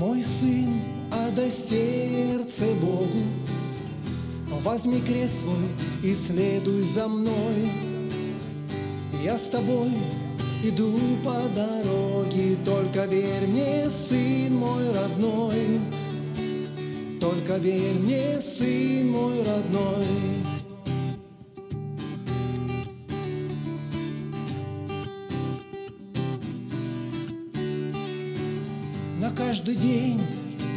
Мой сын, отдай сердце Богу, возьми крест свой и следуй за мной. Я с тобой иду по дороге, только верь мне, сын мой родной. Только верь мне, сын мой родной. На каждый день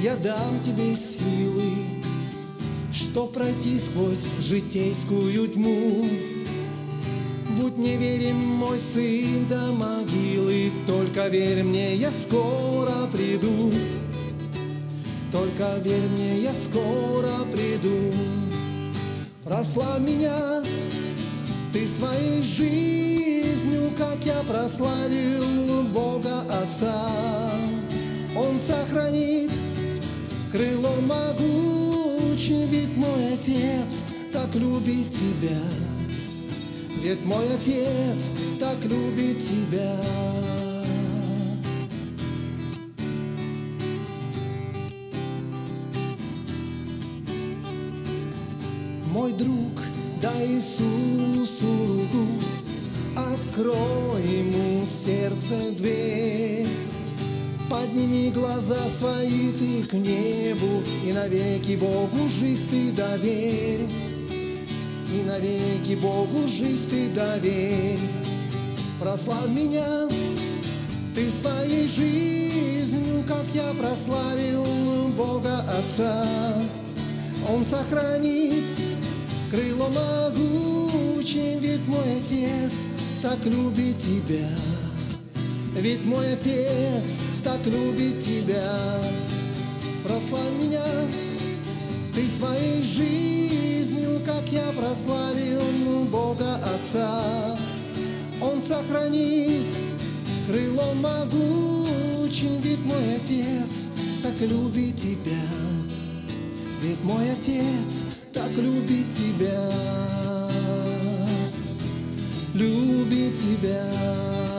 я дам тебе силы, что пройти сквозь житейскую тьму. Будь мне верен, мой сын, до могилы, только верь мне, я скоро приду. Только верь мне, я скоро приду. Прославь меня ты своей жизнью, как я прославил Бога Отца. Он сохранит крыло могучим, ведь мой Отец так любит тебя. Ведь мой Отец так любит тебя. Мой друг, дай Иисусу руку, открой ему сердце дверь. Подними глаза свои ты к небу, и навеки Богу жизнь ты доверь. И навеки Богу жизнь ты доверь. Прославь меня ты своей жизнью, как я прославил Бога Отца. Он сохранит крыло могучим, ведь мой Отец так любит тебя. Ведь мой Отец так любит тебя. Прославь меня ты своей жизнью, как я прославил Бога Отца. Он сохранит крылом могучим, ведь мой Отец так любит тебя. Ведь мой Отец так любит тебя. Любит тебя.